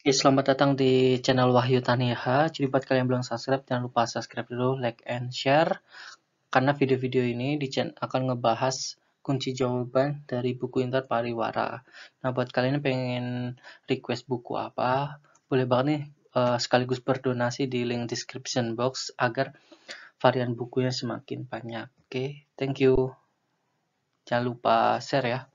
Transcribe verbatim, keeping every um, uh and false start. Oke, selamat datang di channel Wahyu Taniha. Jadi buat kalian yang belum subscribe, jangan lupa subscribe dulu, like and share. Karena video-video ini di akan ngebahas kunci jawaban dari buku Intan Pariwara. Nah, buat kalian yang pengen request buku apa, boleh banget nih uh, sekaligus berdonasi di link description box agar varian bukunya semakin banyak. Oke, thank you. Jangan lupa share ya.